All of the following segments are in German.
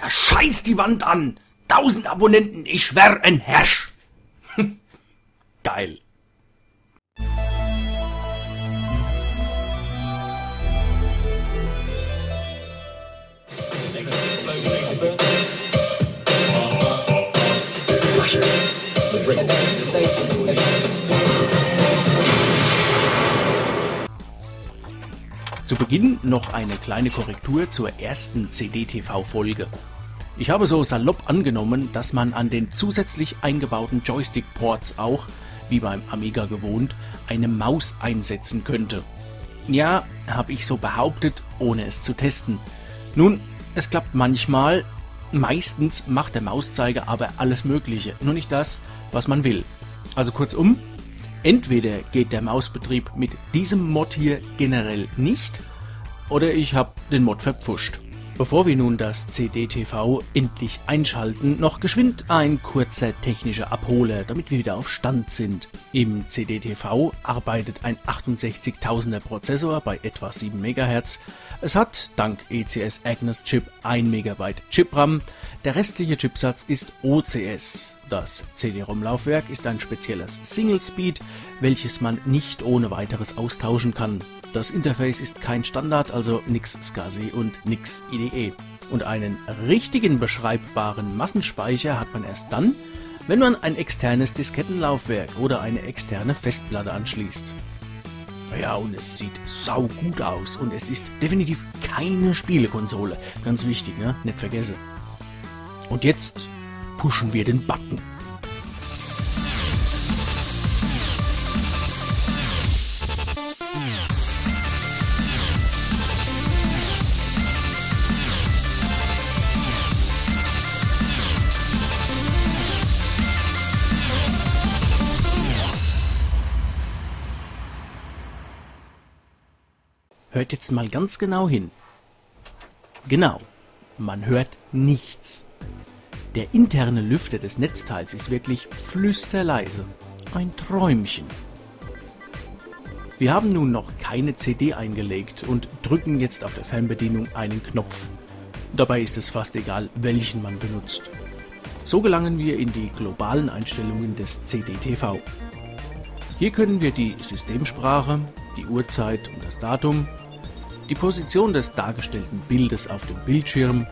Ja, scheiß die Wand an! 1000 Abonnenten, ich schwör ein Herrsch! Geil. Zu Beginn noch eine kleine Korrektur zur ersten CDTV-Folge. Ich habe so salopp angenommen, dass man an den zusätzlich eingebauten Joystick-Ports auch, wie beim Amiga gewohnt, eine Maus einsetzen könnte. Ja, habe ich so behauptet, ohne es zu testen. Nun, es klappt manchmal, meistens macht der Mauszeiger aber alles Mögliche, nur nicht das, was man will. Also kurzum, entweder geht der Mausbetrieb mit diesem Mod hier generell nicht, oder ich habe den Mod verpfuscht. Bevor wir nun das CDTV endlich einschalten, noch geschwind ein kurzer technischer Abholer, damit wir wieder auf Stand sind. Im CDTV arbeitet ein 68000er Prozessor bei etwa 7 MHz. Es hat dank ECS Agnes Chip 1 MB Chip-RAM. Der restliche Chipsatz ist OCS. Das CD-ROM-Laufwerk ist ein spezielles Single-Speed, welches man nicht ohne weiteres austauschen kann. Das Interface ist kein Standard, also nix SCSI und nix IDE. Und einen richtigen beschreibbaren Massenspeicher hat man erst dann, wenn man ein externes Diskettenlaufwerk oder eine externe Festplatte anschließt. Ja, und es sieht saugut aus und es ist definitiv keine Spielekonsole. Ganz wichtig, ne? Nicht vergessen. Und jetzt pushen wir den Button. Hört jetzt mal ganz genau hin. Genau, man hört nichts. Der interne Lüfter des Netzteils ist wirklich flüsterleise. Ein Träumchen. Wir haben nun noch keine CD eingelegt und drücken jetzt auf der Fernbedienung einen Knopf. Dabei ist es fast egal, welchen man benutzt. So gelangen wir in die globalen Einstellungen des CDTV. Hier können wir die Systemsprache, die Uhrzeit und das Datum, die Position des dargestellten Bildes auf dem Bildschirm,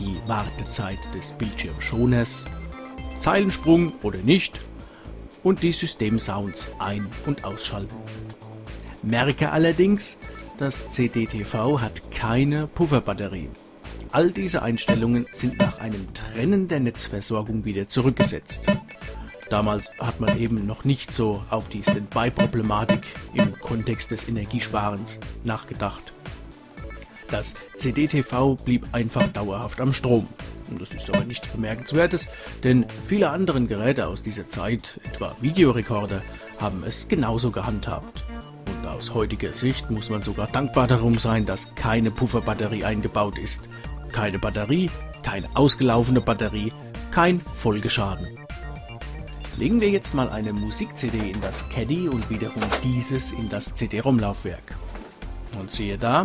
die Wartezeit des Bildschirmschoners, Zeilensprung oder nicht und die Systemsounds ein- und ausschalten. Merke allerdings, das CDTV hat keine Pufferbatterie. All diese Einstellungen sind nach einem Trennen der Netzversorgung wieder zurückgesetzt. Damals hat man eben noch nicht so auf die Standby-Problematik im Kontext des Energiesparens nachgedacht. Das CDTV blieb einfach dauerhaft am Strom. Und das ist aber nichts Bemerkenswertes, denn viele andere Geräte aus dieser Zeit, etwa Videorekorder, haben es genauso gehandhabt. Und aus heutiger Sicht muss man sogar dankbar darum sein, dass keine Pufferbatterie eingebaut ist. Keine Batterie, keine ausgelaufene Batterie, kein Folgeschaden. Legen wir jetzt mal eine Musik-CD in das Caddy und wiederum dieses in das CD-ROM-Laufwerk. Und siehe da,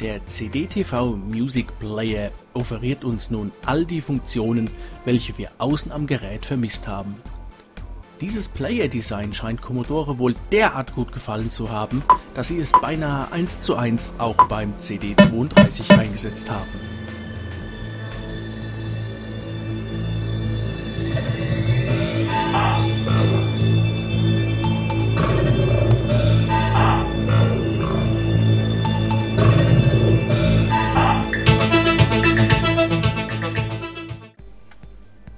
der CDTV Music Player offeriert uns nun all die Funktionen, welche wir außen am Gerät vermisst haben. Dieses Player-Design scheint Commodore wohl derart gut gefallen zu haben, dass sie es beinahe 1:1 auch beim CD32 eingesetzt haben.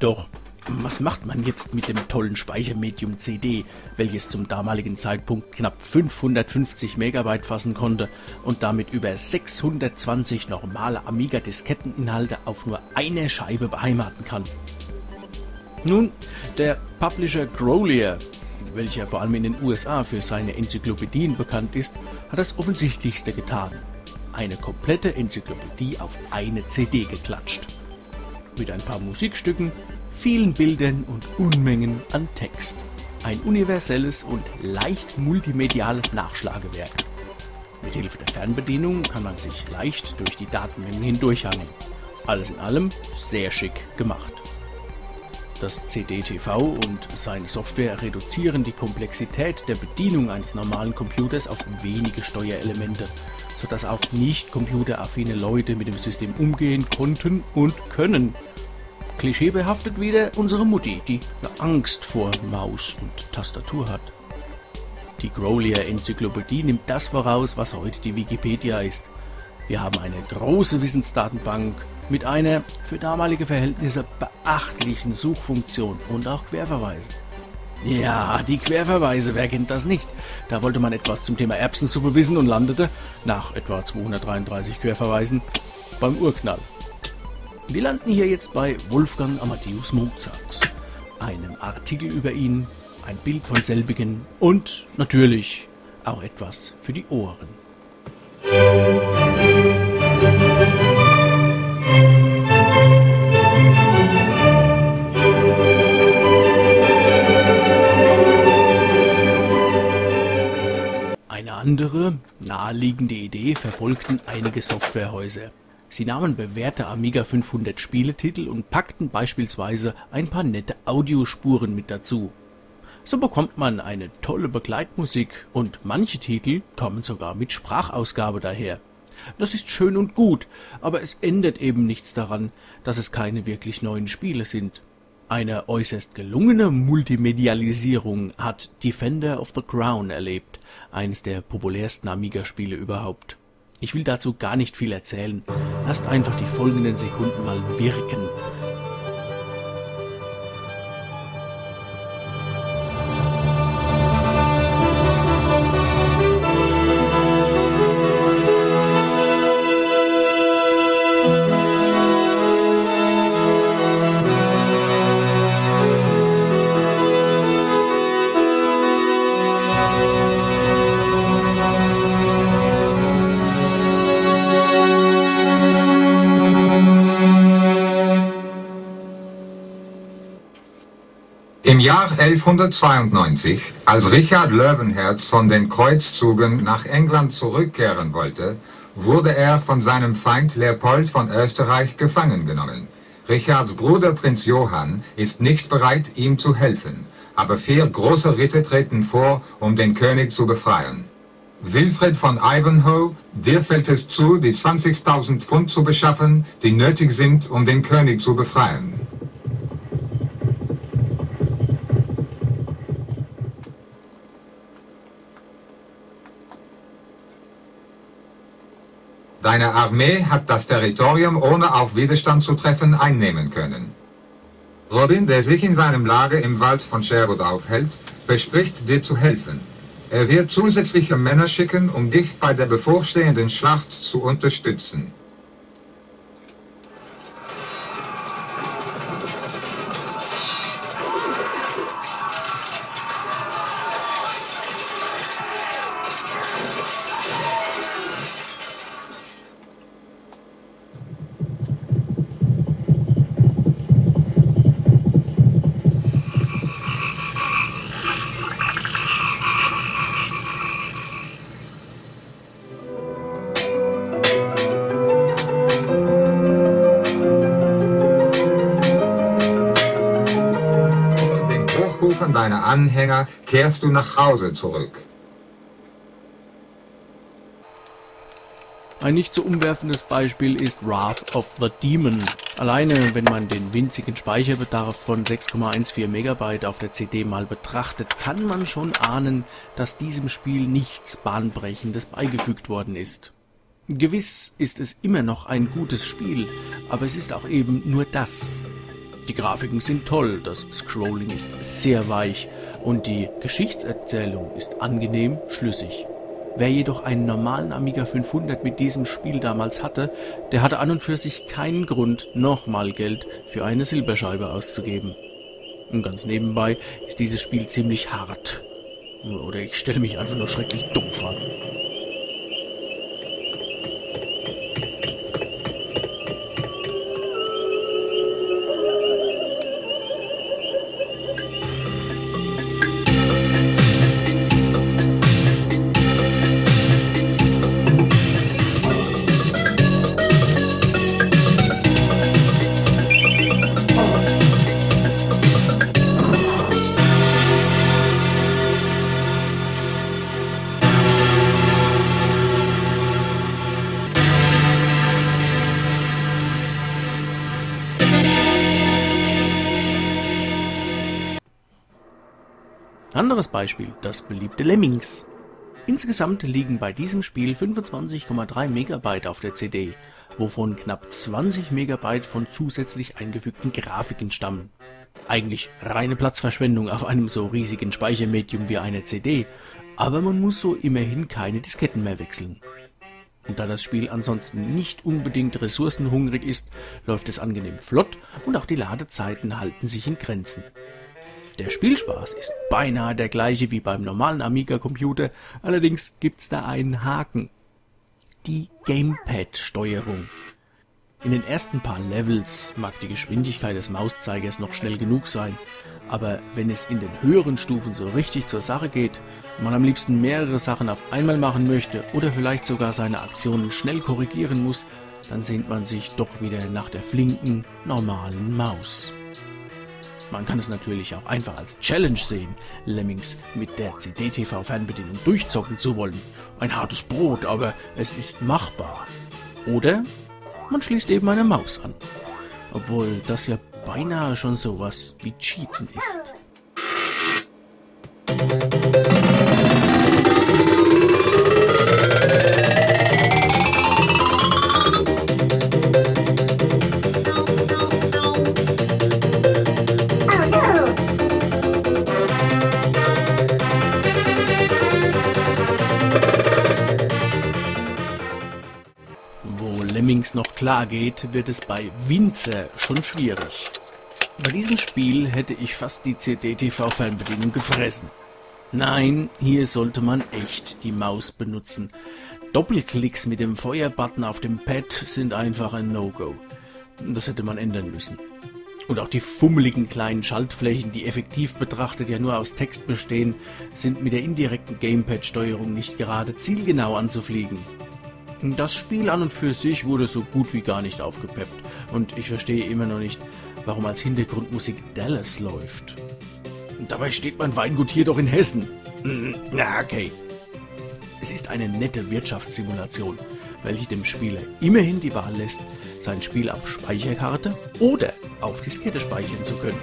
Doch, was macht man jetzt mit dem tollen Speichermedium CD, welches zum damaligen Zeitpunkt knapp 550 MB fassen konnte und damit über 620 normale Amiga-Disketteninhalte auf nur einer Scheibe beheimaten kann? Nun, der Publisher Grolier, welcher vor allem in den USA für seine Enzyklopädien bekannt ist, hat das Offensichtlichste getan. Eine komplette Enzyklopädie auf eine CD geklatscht. Mit ein paar Musikstücken, vielen Bildern und Unmengen an Text. Ein universelles und leicht multimediales Nachschlagewerk. Mithilfe der Fernbedienung kann man sich leicht durch die Datenmengen hindurchhangeln. Alles in allem sehr schick gemacht. Das CDTV und seine Software reduzieren die Komplexität der Bedienung eines normalen Computers auf wenige Steuerelemente, sodass auch nicht computeraffine Leute mit dem System umgehen konnten und können. Klischeebehaftet wieder unsere Mutti, die Angst vor Maus und Tastatur hat. Die Grolier-Enzyklopädie nimmt das voraus, was heute die Wikipedia ist. Wir haben eine große Wissensdatenbank mit einer für damalige Verhältnisse beachtlichen Suchfunktion und auch Querverweise. Ja, die Querverweise, wer kennt das nicht? Da wollte man etwas zum Thema Erbsensuppe wissen und landete, nach etwa 233 Querverweisen, beim Urknall. Wir landen hier jetzt bei Wolfgang Amadeus Mozart, einem Artikel über ihn, ein Bild von selbigen und natürlich auch etwas für die Ohren. Eine andere, naheliegende Idee verfolgten einige Softwarehäuser. Sie nahmen bewährte Amiga 500 Spieletitel und packten beispielsweise ein paar nette Audiospuren mit dazu. So bekommt man eine tolle Begleitmusik und manche Titel kommen sogar mit Sprachausgabe daher. Das ist schön und gut, aber es ändert eben nichts daran, dass es keine wirklich neuen Spiele sind. Eine äußerst gelungene Multimedialisierung hat Defender of the Crown erlebt, eines der populärsten Amiga-Spiele überhaupt. Ich will dazu gar nicht viel erzählen. Lasst einfach die folgenden Sekunden mal wirken. Im Jahr 1192, als Richard Löwenherz von den Kreuzzügen nach England zurückkehren wollte, wurde er von seinem Feind Leopold von Österreich gefangen genommen. Richards Bruder Prinz Johann ist nicht bereit, ihm zu helfen, aber 4 große Ritter treten vor, um den König zu befreien. Wilfred von Ivanhoe, dir fällt es zu, die 20.000 Pfund zu beschaffen, die nötig sind, um den König zu befreien. Deine Armee hat das Territorium, ohne auf Widerstand zu treffen, einnehmen können. Robin, der sich in seinem Lager im Wald von Sherwood aufhält, verspricht dir zu helfen. Er wird zusätzliche Männer schicken, um dich bei der bevorstehenden Schlacht zu unterstützen. Deiner Anhänger kehrst du nach Hause zurück. Ein nicht so umwerfendes Beispiel ist Wrath of the Demon. Alleine, wenn man den winzigen Speicherbedarf von 6,14 MB auf der CD mal betrachtet, kann man schon ahnen, dass diesem Spiel nichts Bahnbrechendes beigefügt worden ist. Gewiss ist es immer noch ein gutes Spiel, aber es ist auch eben nur das. Die Grafiken sind toll, das Scrolling ist sehr weich und die Geschichtserzählung ist angenehm schlüssig. Wer jedoch einen normalen Amiga 500 mit diesem Spiel damals hatte, der hatte an und für sich keinen Grund, nochmal Geld für eine Silberscheibe auszugeben. Und ganz nebenbei ist dieses Spiel ziemlich hart. Oder ich stelle mich einfach nur schrecklich dumpf an. Anderes Beispiel, das beliebte Lemmings. Insgesamt liegen bei diesem Spiel 25,3 MB auf der CD, wovon knapp 20 MB von zusätzlich eingefügten Grafiken stammen. Eigentlich reine Platzverschwendung auf einem so riesigen Speichermedium wie einer CD, aber man muss so immerhin keine Disketten mehr wechseln. Und da das Spiel ansonsten nicht unbedingt ressourcenhungrig ist, läuft es angenehm flott und auch die Ladezeiten halten sich in Grenzen. Der Spielspaß ist beinahe der gleiche wie beim normalen Amiga-Computer, allerdings gibt's da einen Haken. Die Gamepad-Steuerung. In den ersten paar Levels mag die Geschwindigkeit des Mauszeigers noch schnell genug sein, aber wenn es in den höheren Stufen so richtig zur Sache geht, man am liebsten mehrere Sachen auf einmal machen möchte oder vielleicht sogar seine Aktionen schnell korrigieren muss, dann sehnt man sich doch wieder nach der flinken, normalen Maus. Man kann es natürlich auch einfach als Challenge sehen, Lemmings mit der CDTV-Fernbedienung durchzocken zu wollen. Ein hartes Brot, aber es ist machbar. Oder man schließt eben eine Maus an. Obwohl das ja beinahe schon sowas wie Cheaten ist. Noch klar geht, wird es bei Winzer schon schwierig. Bei diesem Spiel hätte ich fast die CD-TV-Fernbedienung gefressen. Nein, hier sollte man echt die Maus benutzen. Doppelklicks mit dem Feuerbutton auf dem Pad sind einfach ein No-Go. Das hätte man ändern müssen. Und auch die fummeligen kleinen Schaltflächen, die effektiv betrachtet ja nur aus Text bestehen, sind mit der indirekten Gamepad-Steuerung nicht gerade zielgenau anzufliegen. Das Spiel an und für sich wurde so gut wie gar nicht aufgepeppt und ich verstehe immer noch nicht, warum als Hintergrundmusik Dallas läuft. Dabei steht mein Weingut hier doch in Hessen. Na, okay. Es ist eine nette Wirtschaftssimulation, welche dem Spieler immerhin die Wahl lässt, sein Spiel auf Speicherkarte oder auf Diskette speichern zu können.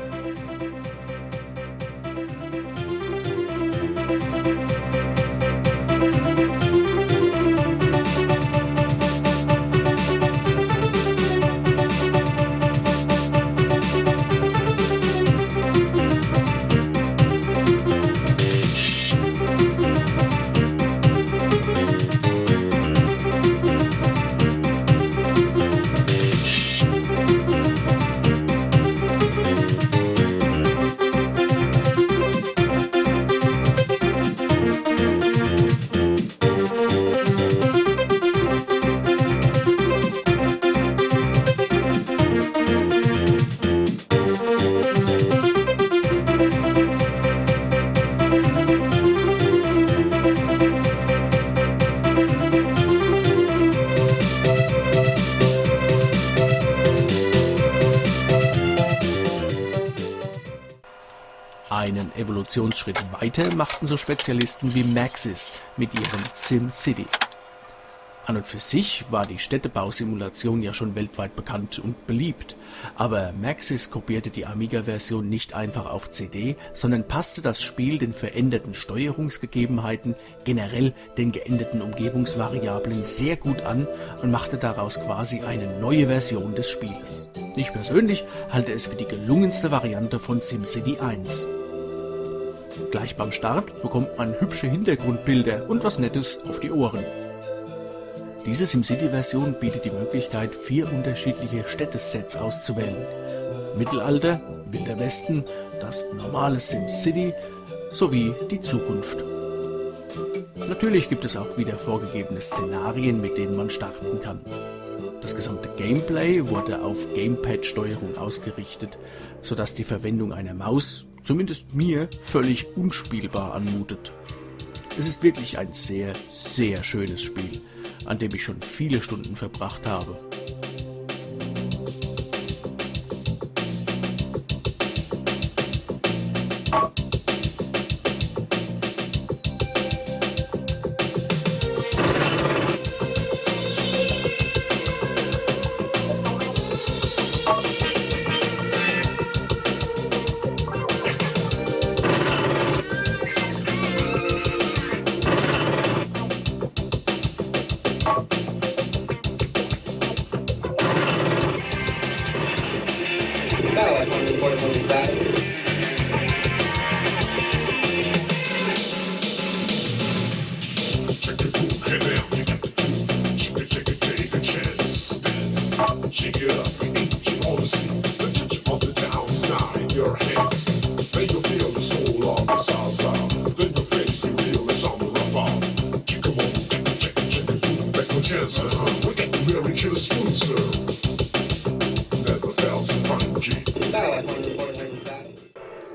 Einen Evolutionsschritt weiter machten so Spezialisten wie Maxis mit ihrem SimCity. An und für sich war die Städtebausimulation ja schon weltweit bekannt und beliebt, aber Maxis kopierte die Amiga-Version nicht einfach auf CD, sondern passte das Spiel den veränderten Steuerungsgegebenheiten, generell den geänderten Umgebungsvariablen sehr gut an und machte daraus quasi eine neue Version des Spieles. Ich persönlich halte es für die gelungenste Variante von SimCity 1. Gleich beim Start bekommt man hübsche Hintergrundbilder und was Nettes auf die Ohren. Diese SimCity-Version bietet die Möglichkeit, 4 unterschiedliche Städtesets auszuwählen. Mittelalter, Wilder Westen, das normale SimCity sowie die Zukunft. Natürlich gibt es auch wieder vorgegebene Szenarien, mit denen man starten kann. Das gesamte Gameplay wurde auf Gamepad-Steuerung ausgerichtet, sodass die Verwendung einer Maus zumindest mir völlig unspielbar anmutet. Es ist wirklich ein sehr, sehr schönes Spiel, an dem ich schon viele Stunden verbracht habe.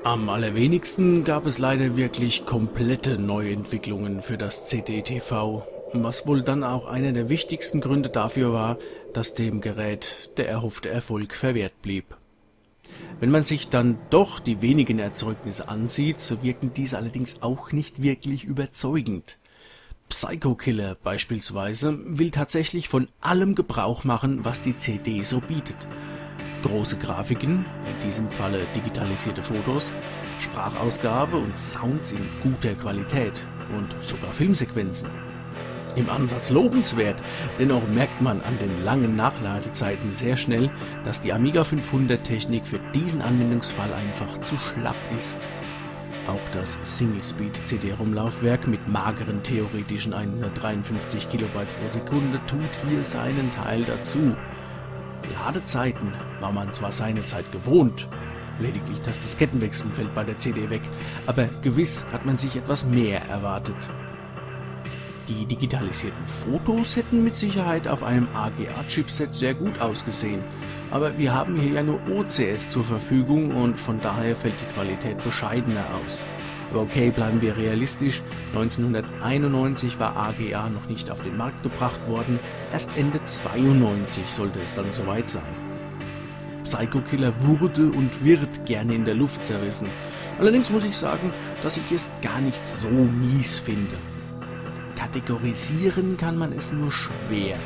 Am allerwenigsten gab es leider wirklich komplette Neuentwicklungen für das CDTV, was wohl dann auch einer der wichtigsten Gründe dafür war, dass dem Gerät der erhoffte Erfolg verwehrt blieb. Wenn man sich dann doch die wenigen Erzeugnisse ansieht, so wirken diese allerdings auch nicht wirklich überzeugend. Psycho Killer beispielsweise will tatsächlich von allem Gebrauch machen, was die CD so bietet. Große Grafiken, in diesem Falle digitalisierte Fotos, Sprachausgabe und Sounds in guter Qualität und sogar Filmsequenzen. Im Ansatz lobenswert, dennoch merkt man an den langen Nachladezeiten sehr schnell, dass die Amiga 500 Technik für diesen Anwendungsfall einfach zu schlapp ist. Auch das Single-Speed-CD-ROM-Laufwerk mit mageren theoretischen 153 Kilobytes pro Sekunde tut hier seinen Teil dazu. Ladezeiten war man zwar seinerzeit gewohnt, lediglich das Diskettenwechseln fällt bei der CD weg, aber gewiss hat man sich etwas mehr erwartet. Die digitalisierten Fotos hätten mit Sicherheit auf einem AGA-Chipset sehr gut ausgesehen, aber wir haben hier ja nur OCS zur Verfügung und von daher fällt die Qualität bescheidener aus. Aber okay, bleiben wir realistisch, 1991 war AGA noch nicht auf den Markt gebracht worden, erst Ende 92 sollte es dann soweit sein. Psycho Killer wurde und wird gerne in der Luft zerrissen, allerdings muss ich sagen, dass ich es gar nicht so mies finde. Kategorisieren kann man es nur schwer.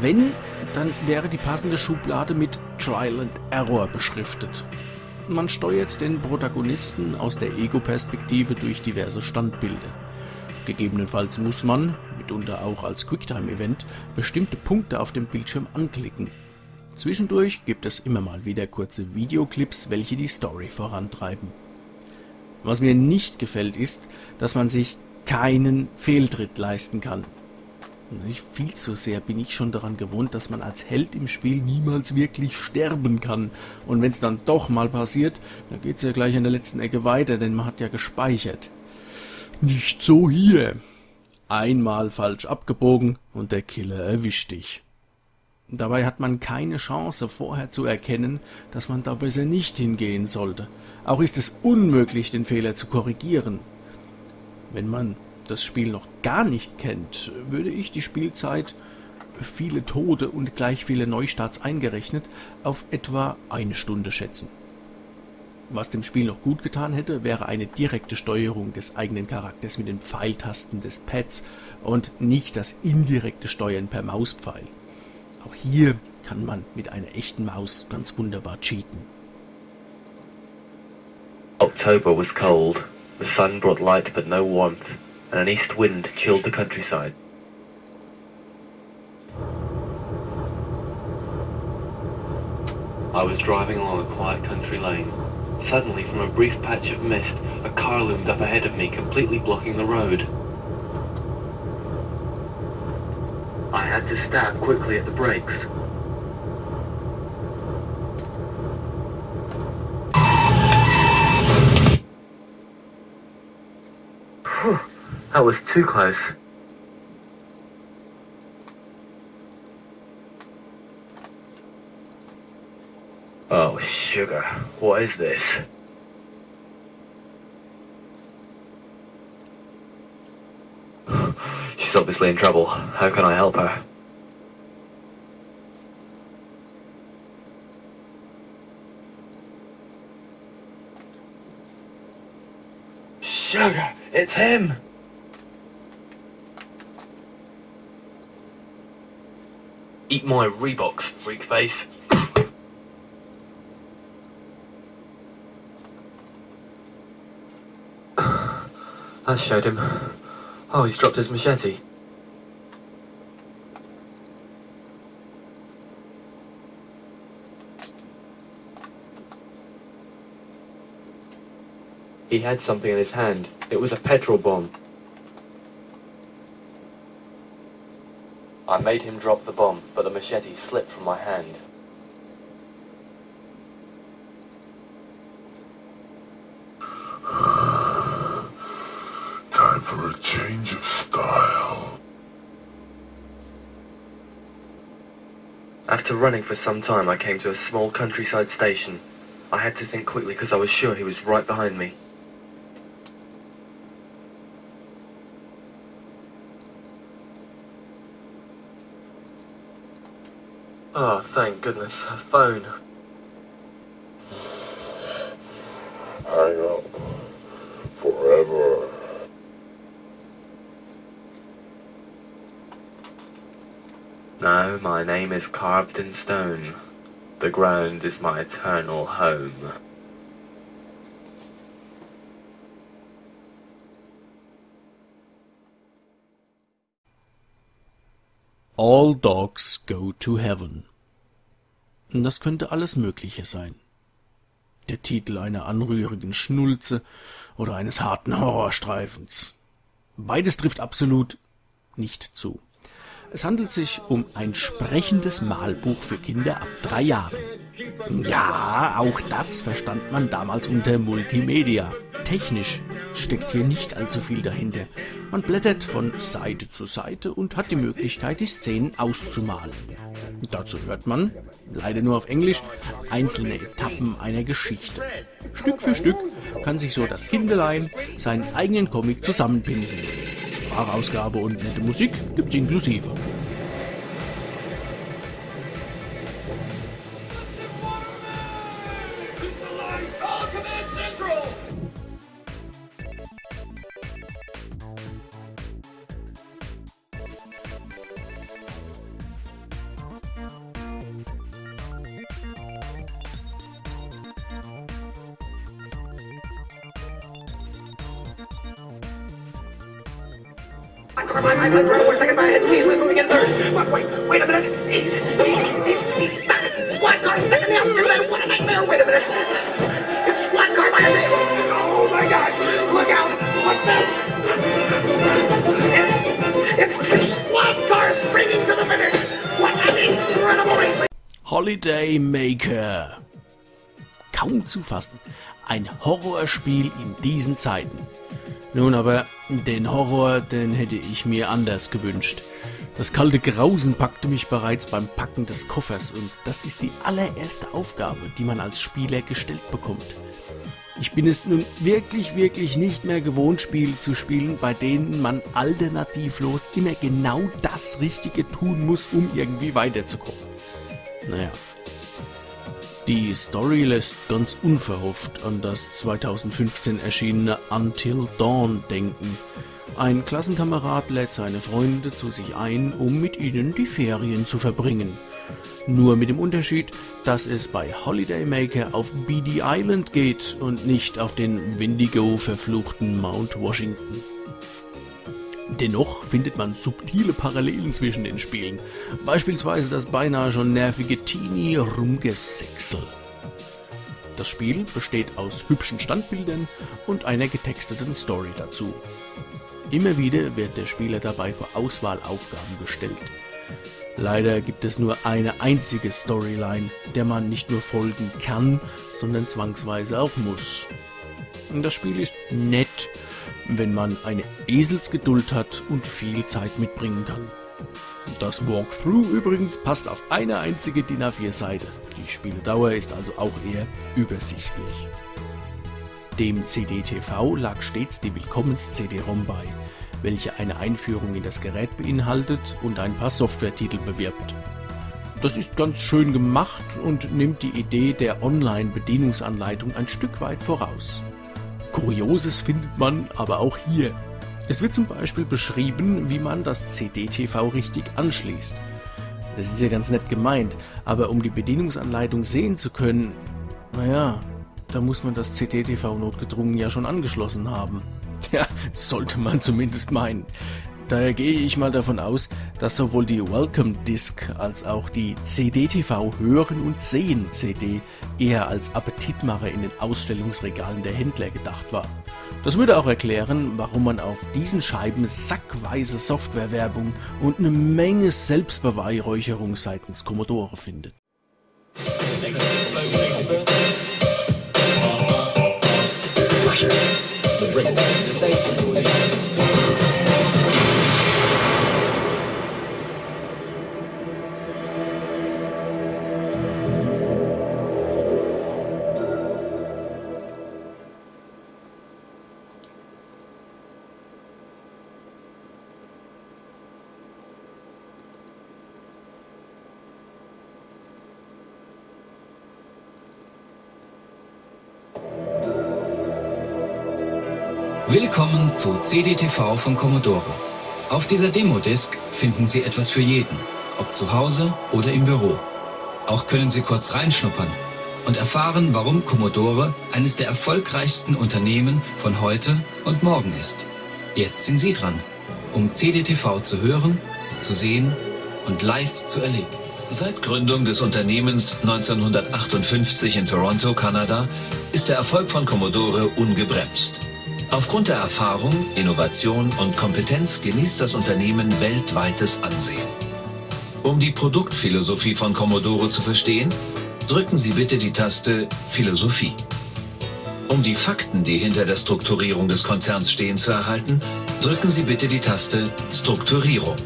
Wenn, dann wäre die passende Schublade mit Trial and Error beschriftet. Man steuert den Protagonisten aus der Ego-Perspektive durch diverse Standbilder. Gegebenenfalls muss man, mitunter auch als Quicktime-Event, bestimmte Punkte auf dem Bildschirm anklicken. Zwischendurch gibt es immer mal wieder kurze Videoclips, welche die Story vorantreiben. Was mir nicht gefällt ist, dass man sich keinen Fehltritt leisten kann. Viel zu sehr bin ich schon daran gewohnt, dass man als Held im Spiel niemals wirklich sterben kann. Und wenn es dann doch mal passiert, dann geht es ja gleich an der letzten Ecke weiter, denn man hat ja gespeichert. Nicht so hier. Einmal falsch abgebogen und der Killer erwischt dich. Dabei hat man keine Chance, vorher zu erkennen, dass man da besser nicht hingehen sollte. Auch ist es unmöglich, den Fehler zu korrigieren. Wenn man das Spiel noch gar nicht kennt, würde ich die Spielzeit, viele Tote und gleich viele Neustarts eingerechnet, auf etwa eine Stunde schätzen. Was dem Spiel noch gut getan hätte, wäre eine direkte Steuerung des eigenen Charakters mit den Pfeiltasten des Pads und nicht das indirekte Steuern per Mauspfeil. Auch hier kann man mit einer echten Maus ganz wunderbar cheaten. October was cold. The sun brought light but no warmth, and an east wind chilled the countryside. I was driving along a quiet country lane. Suddenly, from a brief patch of mist, a car loomed up ahead of me, completely blocking the road. I had to stab quickly at the brakes. That was too close. Oh, sugar. What is this? She's obviously in trouble. How can I help her? Sugar! It's him! Eat my Reeboks, freak face. That showed him. Oh, he's dropped his machete. He had something in his hand. It was a petrol bomb. I made him drop the bomb, but the machete slipped from my hand. Time for a change of style. After running for some time, I came to a small countryside station. I had to think quickly because I was sure he was right behind me. Oh, thank goodness, a phone. Hang up. Forever. No, my name is carved in stone. The ground is my eternal home. All Dogs Go to Heaven. Das könnte alles Mögliche sein. Der Titel einer anrührigen Schnulze oder eines harten Horrorstreifens. Beides trifft absolut nicht zu. Es handelt sich um ein sprechendes Malbuch für Kinder ab 3 Jahren. Ja, auch das verstand man damals unter Multimedia. Technisch steckt hier nicht allzu viel dahinter. Man blättert von Seite zu Seite und hat die Möglichkeit, die Szenen auszumalen. Dazu hört man, leider nur auf Englisch, einzelne Etappen einer Geschichte. Stück für Stück kann sich so das Kinderlein seinen eigenen Comic zusammenpinseln. Sprachausgabe und nette Musik gibt's inklusive. Holiday Maker. Kaum zu fassen. Ein Horrorspiel in diesen Zeiten. Nun aber, den Horror, den hätte ich mir anders gewünscht. Das kalte Grausen packte mich bereits beim Packen des Koffers und das ist die allererste Aufgabe, die man als Spieler gestellt bekommt. Ich bin es nun wirklich nicht mehr gewohnt, Spiele zu spielen, bei denen man alternativlos immer genau das Richtige tun muss, um irgendwie weiterzukommen. Naja. Die Story lässt ganz unverhofft an das 2015 erschienene Until Dawn denken. Ein Klassenkamerad lädt seine Freunde zu sich ein, um mit ihnen die Ferien zu verbringen. Nur mit dem Unterschied, dass es bei Holiday Maker auf Beatty Island geht und nicht auf den Wendigo-verfluchten Mount Washington. Dennoch findet man subtile Parallelen zwischen den Spielen, beispielsweise das beinahe schon nervige Teenie-Rumgesechsel. Das Spiel besteht aus hübschen Standbildern und einer getexteten Story dazu. Immer wieder wird der Spieler dabei vor Auswahlaufgaben gestellt. Leider gibt es nur eine einzige Storyline, der man nicht nur folgen kann, sondern zwangsweise auch muss. Das Spiel ist nett, wenn man eine Eselsgeduld hat und viel Zeit mitbringen kann. Das Walkthrough übrigens passt auf eine einzige DIN A4-Seite. Die Spieldauer ist also auch eher übersichtlich. Dem CDTV lag stets die Willkommens-CD-ROM bei, welche eine Einführung in das Gerät beinhaltet und ein paar Softwaretitel bewirbt. Das ist ganz schön gemacht und nimmt die Idee der Online-Bedienungsanleitung ein Stück weit voraus. Kurioses findet man aber auch hier. Es wird zum Beispiel beschrieben, wie man das CD-TV richtig anschließt. Das ist ja ganz nett gemeint, aber um die Bedienungsanleitung sehen zu können, naja, da muss man das CD-TV notgedrungen ja schon angeschlossen haben. Ja, sollte man zumindest meinen. Daher gehe ich mal davon aus, dass sowohl die Welcome Disc als auch die CDTV Hören und Sehen CD eher als Appetitmacher in den Ausstellungsregalen der Händler gedacht war. Das würde auch erklären, warum man auf diesen Scheiben sackweise Softwarewerbung und eine Menge Selbstbeweihräucherung seitens Commodore findet. Willkommen zu CDTV von Commodore. Auf dieser Demo-Disc finden Sie etwas für jeden, ob zu Hause oder im Büro. Auch können Sie kurz reinschnuppern und erfahren, warum Commodore eines der erfolgreichsten Unternehmen von heute und morgen ist. Jetzt sind Sie dran, um CDTV zu hören, zu sehen und live zu erleben. Seit Gründung des Unternehmens 1958 in Toronto, Kanada, ist der Erfolg von Commodore ungebremst. Aufgrund der Erfahrung, Innovation und Kompetenz genießt das Unternehmen weltweites Ansehen. Um die Produktphilosophie von Commodore zu verstehen, drücken Sie bitte die Taste Philosophie. Um die Fakten, die hinter der Strukturierung des Konzerns stehen, zu erhalten, drücken Sie bitte die Taste Strukturierung.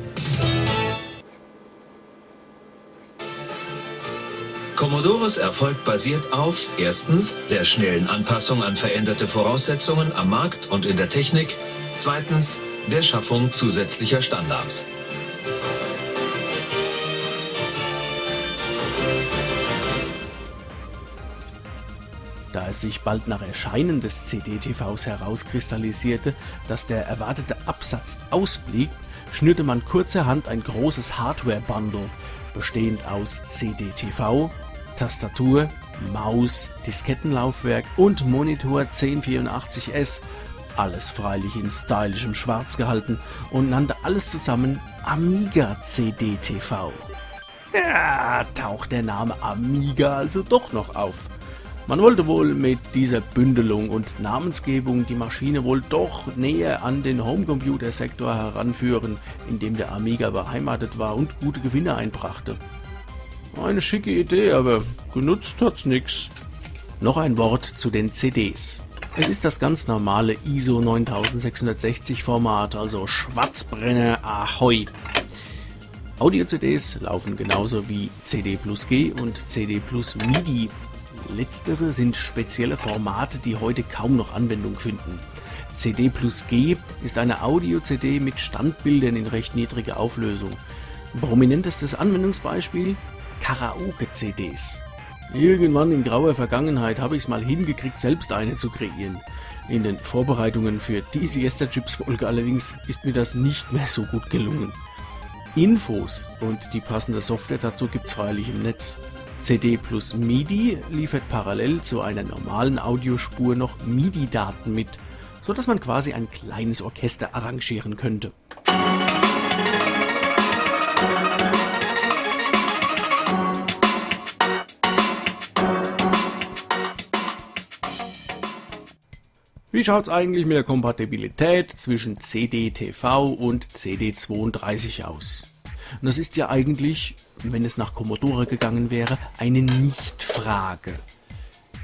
Commodores Erfolg basiert auf erstens der schnellen Anpassung an veränderte Voraussetzungen am Markt und in der Technik, zweitens der Schaffung zusätzlicher Standards. Da es sich bald nach Erscheinen des CD-TVs herauskristallisierte, dass der erwartete Absatz ausblieb, schnürte man kurzerhand ein großes Hardware-Bundle, bestehend aus CD-TV, Tastatur, Maus, Diskettenlaufwerk und Monitor 1084S, alles freilich in stylischem Schwarz gehalten, und nannte alles zusammen Amiga CD-TV. Ja, taucht der Name Amiga also doch noch auf. Man wollte wohl mit dieser Bündelung und Namensgebung die Maschine wohl doch näher an den Homecomputer-Sektor heranführen, in dem der Amiga beheimatet war und gute Gewinne einbrachte. Eine schicke Idee, aber genutzt hat's nix. Noch ein Wort zu den CDs. Es ist das ganz normale ISO 9660 Format, also Schwarzbrenner Ahoi. Audio-CDs laufen genauso wie CD Plus G und CD Plus MIDI. Letztere sind spezielle Formate, die heute kaum noch Anwendung finden. CD Plus G ist eine Audio-CD mit Standbildern in recht niedriger Auflösung. Prominentestes Anwendungsbeispiel? Karaoke-CDs. Irgendwann in grauer Vergangenheit habe ich es mal hingekriegt, selbst eine zu kreieren. In den Vorbereitungen für die Siesta-Chips-Folge allerdings ist mir das nicht mehr so gut gelungen. Infos und die passende Software dazu gibt's freilich im Netz. CD Plus MIDI liefert parallel zu einer normalen Audiospur noch MIDI-Daten mit, sodass man quasi ein kleines Orchester arrangieren könnte. Wie schaut's eigentlich mit der Kompatibilität zwischen CD-TV und CD32 aus? Und das ist ja eigentlich, wenn es nach Commodore gegangen wäre, eine Nichtfrage.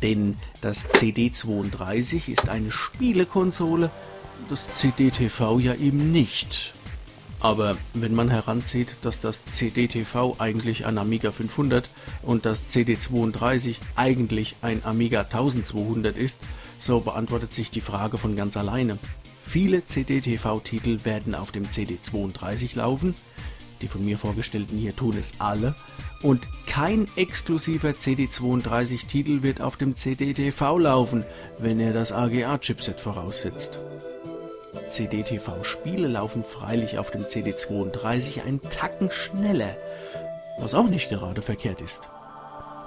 Denn das CD32 ist eine Spielekonsole, das CD-TV ja eben nicht. Aber wenn man heranzieht, dass das CD-TV eigentlich ein Amiga 500 und das CD32 eigentlich ein Amiga 1200 ist, so beantwortet sich die Frage von ganz alleine. Viele CD-TV-Titel werden auf dem CD32 laufen. Die von mir vorgestellten hier tun es alle, und kein exklusiver CD32-Titel wird auf dem CD-TV laufen, wenn er das AGA-Chipset voraussetzt. CD-TV-Spiele laufen freilich auf dem CD32 einen Tacken schneller, was auch nicht gerade verkehrt ist.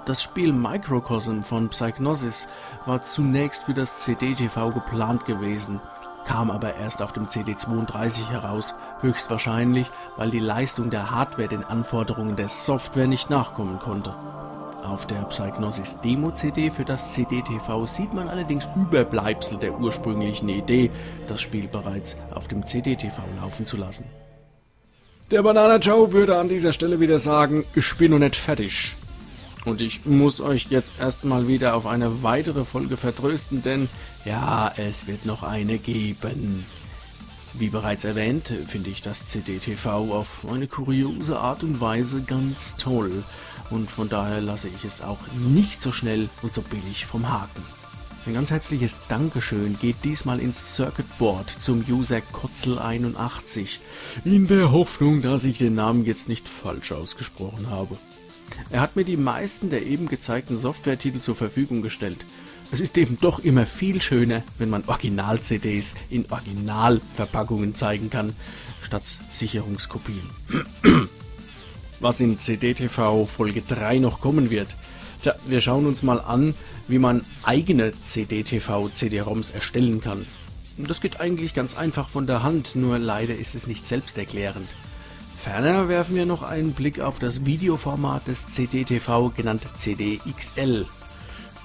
Das Spiel Microcosm von Psygnosis war zunächst für das CD-TV geplant gewesen, kam aber erst auf dem CD32 heraus, höchstwahrscheinlich, weil die Leistung der Hardware den Anforderungen der Software nicht nachkommen konnte. Auf der Psygnosis Demo-CD für das CD-TV sieht man allerdings Überbleibsel der ursprünglichen Idee, das Spiel bereits auf dem CD-TV laufen zu lassen. Der Banana Joe würde an dieser Stelle wieder sagen, ich bin noch nicht fertig. Und ich muss euch jetzt erstmal wieder auf eine weitere Folge vertrösten, denn ja, es wird noch eine geben. Wie bereits erwähnt, finde ich das CD-TV auf eine kuriose Art und Weise ganz toll. Und von daher lasse ich es auch nicht so schnell und so billig vom Haken. Ein ganz herzliches Dankeschön geht diesmal ins Circuit Board zum User Kotzel81, in der Hoffnung, dass ich den Namen jetzt nicht falsch ausgesprochen habe. Er hat mir die meisten der eben gezeigten Softwaretitel zur Verfügung gestellt. Es ist eben doch immer viel schöner, wenn man Original-CDs in Originalverpackungen zeigen kann, statt Sicherungskopien. Was in CD-TV Folge 3 noch kommen wird. Tja, wir schauen uns mal an, wie man eigene CD-TV-CD-ROMs erstellen kann. Das geht eigentlich ganz einfach von der Hand, nur leider ist es nicht selbsterklärend. Ferner werfen wir noch einen Blick auf das Videoformat des CD-TV, genannt CD-XL.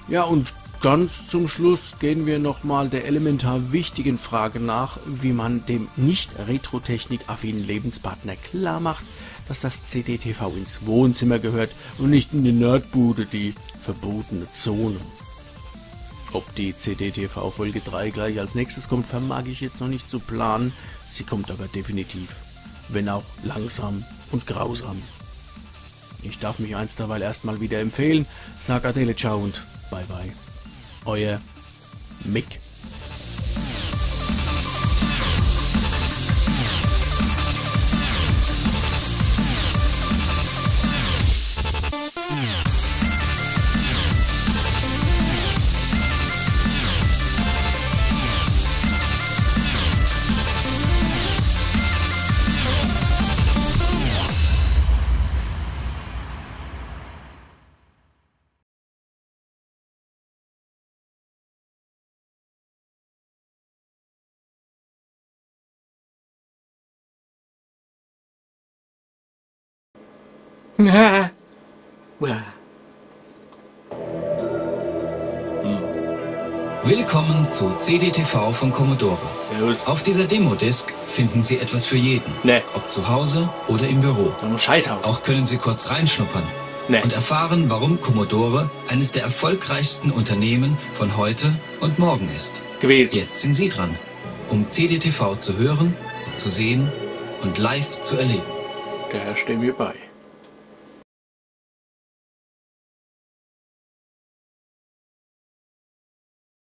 Ja, und ganz zum Schluss gehen wir nochmal der elementar wichtigen Frage nach, wie man dem nicht retrotechnik-affinen Lebenspartner klar macht, dass das CD-TV ins Wohnzimmer gehört und nicht in die Nerdbude, die verbotene Zone. Ob die CD-TV Folge 3 gleich als nächstes kommt, vermag ich jetzt noch nicht zu planen, sie kommt aber definitiv, wenn auch langsam und grausam. Ich darf mich einstweilen erstmal wieder empfehlen, sag Adele, ciao und bye bye. Euer Mick. Na, willkommen zu CD-TV von Commodore. Servus. Auf dieser Demo-Disc finden Sie etwas für jeden, nee. Ob zu Hause oder im Büro. So ein Scheißhaus. Auch können Sie kurz reinschnuppern nee. Und erfahren, warum Commodore eines der erfolgreichsten Unternehmen von heute und morgen ist. Gewesen. Jetzt sind Sie dran, um CD-TV zu hören, zu sehen und live zu erleben. Der Herr steht mir bei.